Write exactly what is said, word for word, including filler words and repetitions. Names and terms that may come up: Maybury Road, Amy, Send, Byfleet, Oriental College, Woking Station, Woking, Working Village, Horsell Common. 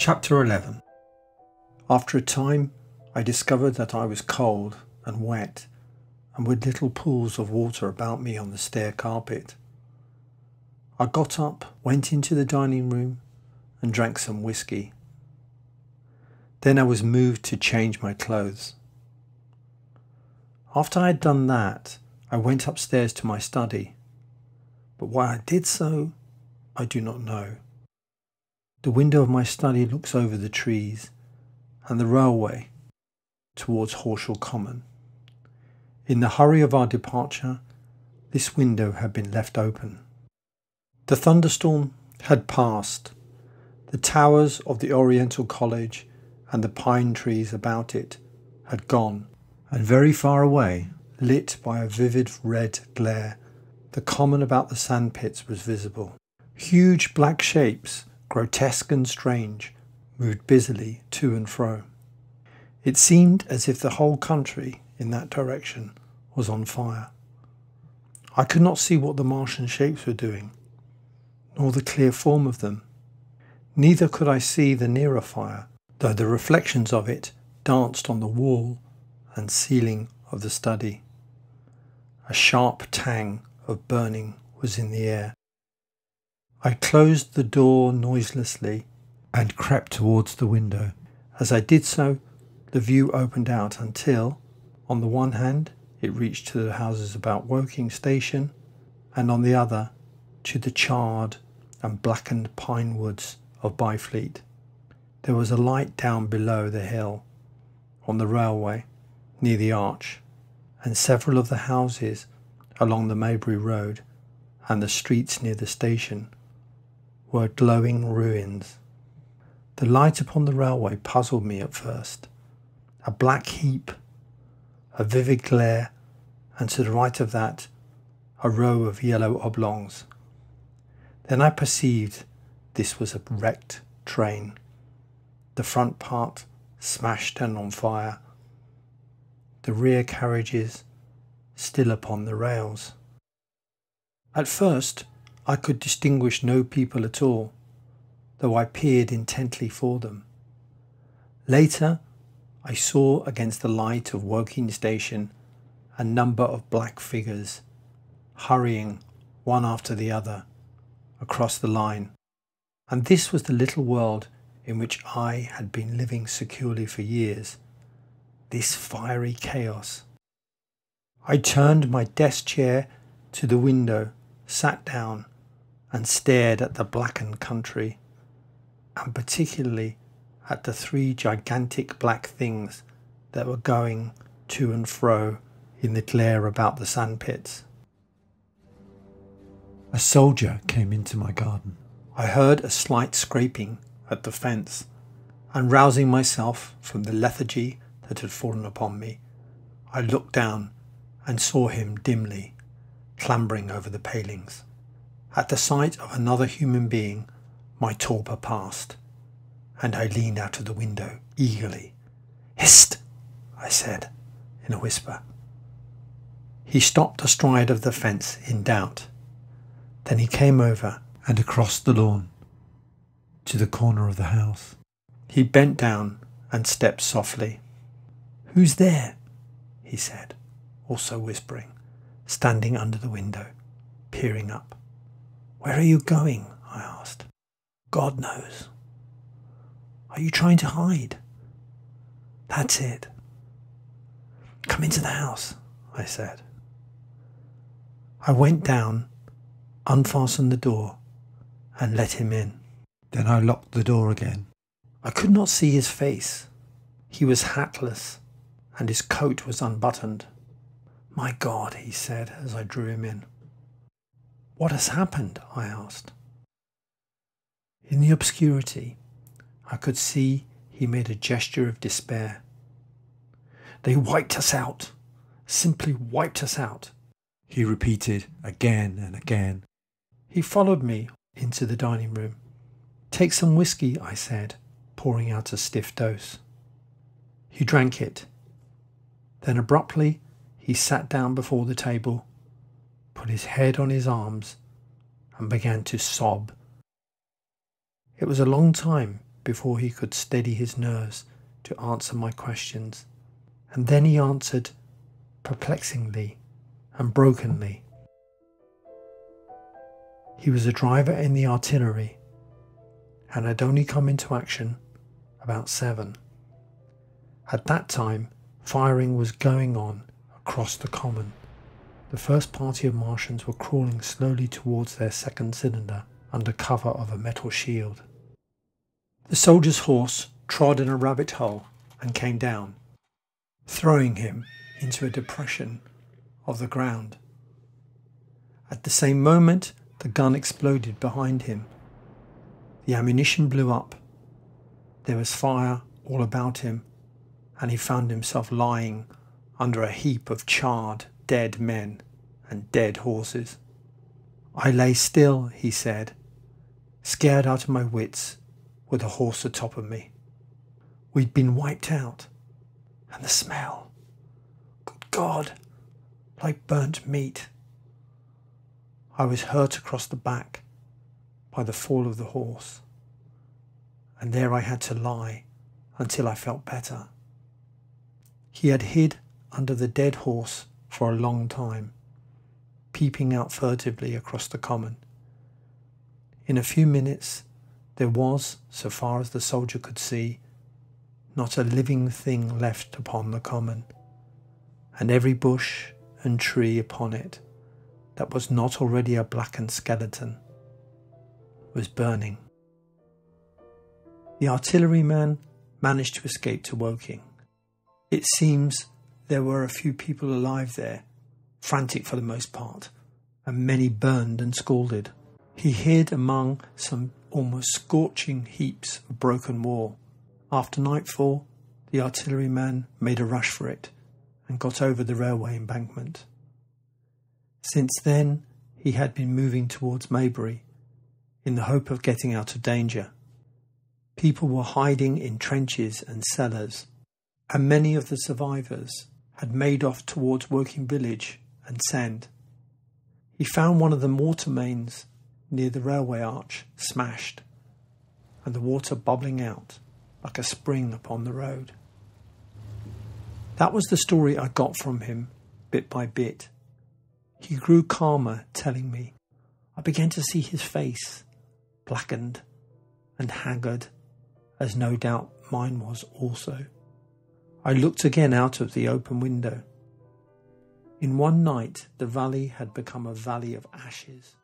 Chapter eleven. After a time, I discovered that I was cold and wet, and with little pools of water about me on the stair carpet. I got up, went into the dining room, and drank some whiskey. Then I was moved to change my clothes. After I had done that, I went upstairs to my study, but why I did so, I do not know. The window of my study looks over the trees and the railway towards Horsell Common. In the hurry of our departure, this window had been left open. The thunderstorm had passed. The towers of the Oriental College and the pine trees about it had gone, and very far away, lit by a vivid red glare, the common about the sandpits was visible. Huge black shapes, grotesque and strange, moved busily to and fro. It seemed as if the whole country in that direction was on fire. I could not see what the Martian shapes were doing, nor the clear form of them. Neither could I see the nearer fire, though the reflections of it danced on the wall and ceiling of the study. A sharp tang of burning was in the air. I closed the door noiselessly and crept towards the window. As I did so, the view opened out until, on the one hand, it reached to the houses about Woking Station, and on the other, to the charred and blackened pine woods of Byfleet. There was a light down below the hill, on the railway, near the arch, and several of the houses along the Maybury Road and the streets near the station were glowing ruins. The light upon the railway puzzled me at first. A black heap, a vivid glare, and to the right of that, a row of yellow oblongs. Then I perceived this was a wrecked train, the front part smashed and on fire, the rear carriages still upon the rails. At first, I could distinguish no people at all, though I peered intently for them. Later, I saw against the light of Woking Station a number of black figures, hurrying one after the other across the line, and this was the little world in which I had been living securely for years, this fiery chaos. I turned my desk chair to the window, sat down and stared at the blackened country, and particularly at the three gigantic black things that were going to and fro in the glare about the sandpits. A soldier came into my garden. I heard a slight scraping at the fence, and rousing myself from the lethargy that had fallen upon me, I looked down and saw him dimly, clambering over the palings. At the sight of another human being, my torpor passed, and I leaned out of the window eagerly. "Hist!" I said in a whisper. He stopped astride of the fence in doubt. Then he came over and across the lawn to the corner of the house. He bent down and stepped softly. "Who's there?" he said, also whispering, standing under the window, peering up. "Where are you going?" I asked. "God knows." "Are you trying to hide?" "That's it." "Come into the house," I said. I went down, unfastened the door, and let him in. Then I locked the door again. I could not see his face. He was hatless, and his coat was unbuttoned. "My God," he said as I drew him in. "What has happened?" I asked. In the obscurity, I could see he made a gesture of despair. "They wiped us out, simply wiped us out," he repeated again and again. He followed me into the dining room. "Take some whiskey," I said, pouring out a stiff dose. He drank it. Then abruptly, he sat down before the table, put his head on his arms, and began to sob. It was a long time before he could steady his nerves to answer my questions. And then he answered perplexingly and brokenly. He was a driver in the artillery and had only come into action about seven. At that time, firing was going on across the common. The first party of Martians were crawling slowly towards their second cylinder under cover of a metal shield. The soldier's horse trod in a rabbit hole and came down, throwing him into a depression of the ground. At the same moment, the gun exploded behind him. The ammunition blew up. There was fire all about him, and he found himself lying under a heap of charred, dead men and dead horses. "I lay still," he said, "scared out of my wits, with a horse atop of me. We'd been wiped out. And the smell, good God, like burnt meat." I was hurt across the back by the fall of the horse, and there I had to lie until I felt better. He had hid under the dead horse for a long time, peeping out furtively across the common. In a few minutes there was, so far as the soldier could see, not a living thing left upon the common, and every bush and tree upon it that was not already a blackened skeleton was burning. The artilleryman managed to escape to Woking. It seems there were a few people alive there, frantic for the most part, and many burned and scalded. He hid among some almost scorching heaps of broken wall. After nightfall, the artilleryman made a rush for it and got over the railway embankment. Since then, he had been moving towards Maybury in the hope of getting out of danger. People were hiding in trenches and cellars, and many of the survivors had made off towards Working Village and Send. He found one of the mortar mains near the railway arch smashed, and the water bubbling out like a spring upon the road. That was the story I got from him, bit by bit. He grew calmer, telling me. I began to see his face, blackened and haggard, as no doubt mine was also. I looked again out of the open window. In one night, the valley had become a valley of ashes.